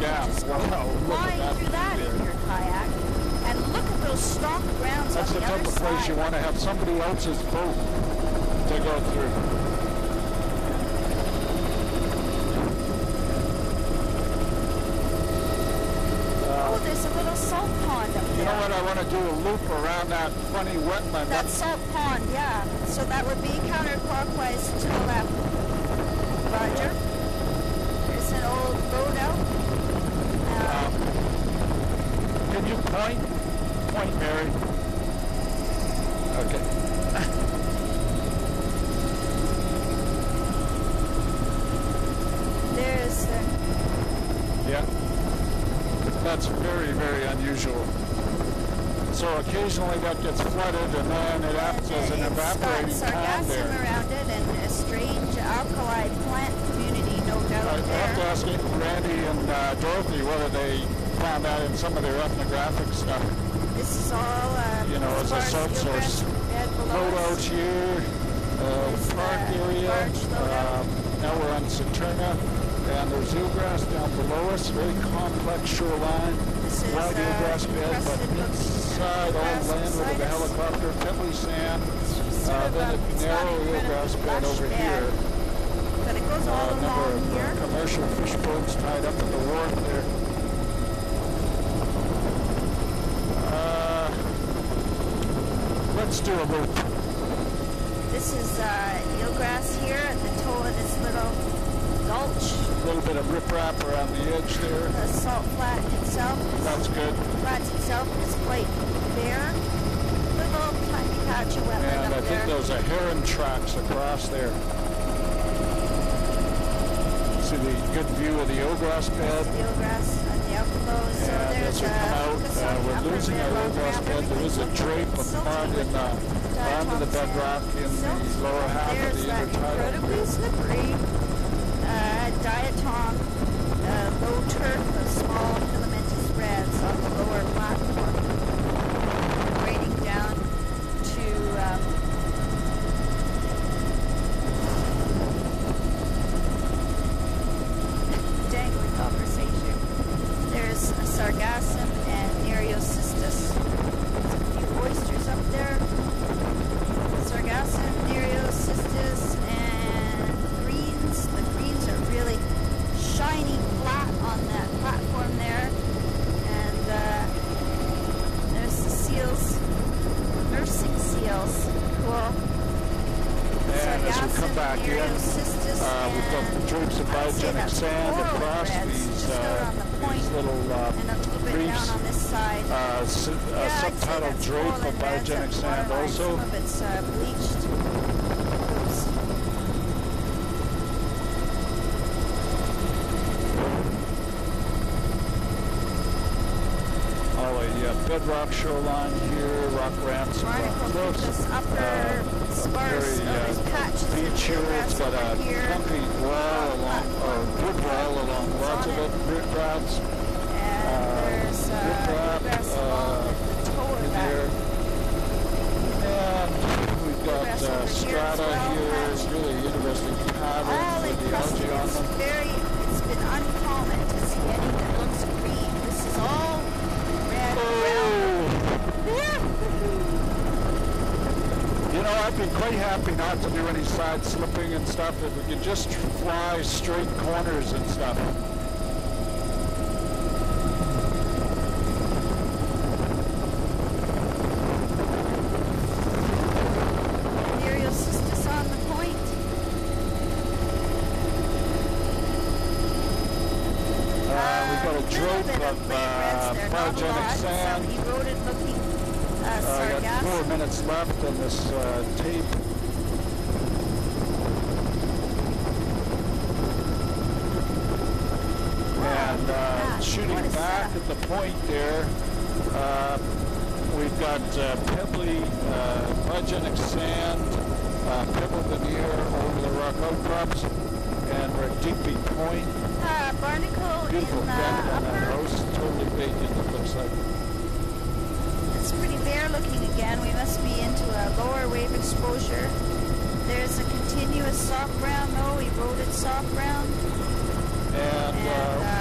gaps. Wow, flying through that in your kayak. And look at those stock grounds on the other side. That's the type of place you want to have somebody else's boat to go through. You know what, I want to do a loop around that funny wetland. That salt pond, yeah. So that would be counterclockwise to the left. Roger. There's an old boat out. Can you point? Point, Mary. Okay. There's... yeah. That's very, very unusual. So occasionally that gets flooded and then it acts as an evaporating pond there. It's got sargassum around it and a strange alkali plant community, no doubt there. I have to ask Randy and Dorothy whether they found that in some of their ethnographic stuff. This is all, you know, as a soap source. Loadout here, park area. Now we're on Saturna, and there's eelgrass down below us. Very complex shoreline. This is eelgrass bed, but side, old land with the helicopter, pebbly sand, then a narrow eelgrass bed over here. But it goes all along here. Number of commercial fish boats tied up at the wharf there. Let's do a loop. This is eelgrass here at the toe of this little gulch. A little bit of riprap around the edge there. The salt flat itself. That's good. Flat itself is quite there. Little tiny patch of wetland up there. And I think those are heron tracks across there. See the good view of the eelgrass bed. The eelgrass on the outflow. So there's we're losing our eelgrass bed. There is a drape of mud in the bottom of the bedrock in the lower half of the intertidal. Incredibly slippery diatom, low turf of small filamentous reds on the lower platform, grading down to dangling conversation. There's a sargassum and Nereocystis. There's a few oysters up there. Sargassum, Nereocystis, and greens. The greens are really shiny flat on that platform there. And there's the seals, nursing seals. Cool. And as we come back in, we've got the drapes of biogenic sand across these little reefs. Subtitled drape of biogenic sand also. Some of it's bleached. Bedrock shoreline here, rock ramps, rock cliffs, sparse beach here. It's got a clumpy wall along, or good wall along lots of it, riprats, riprap in there. And we've got strata here, really interesting patterns with the algae on them. It's been uncommon to see anything that looks green. This is all red around. You know, I'd be quite happy not to do any side slipping and stuff if we could just fly straight corners and stuff. Left on this tape. And shooting back at the point there, we've got pebbly, biogenic sand, pebbled in the air over the rock outcrops, and we're at Digby Point. Barnacle beautiful in the on that house, totally vacant it looks like. It's pretty bare looking again. We must be into a lower wave exposure. There's a continuous soft ground, no eroded soft ground. And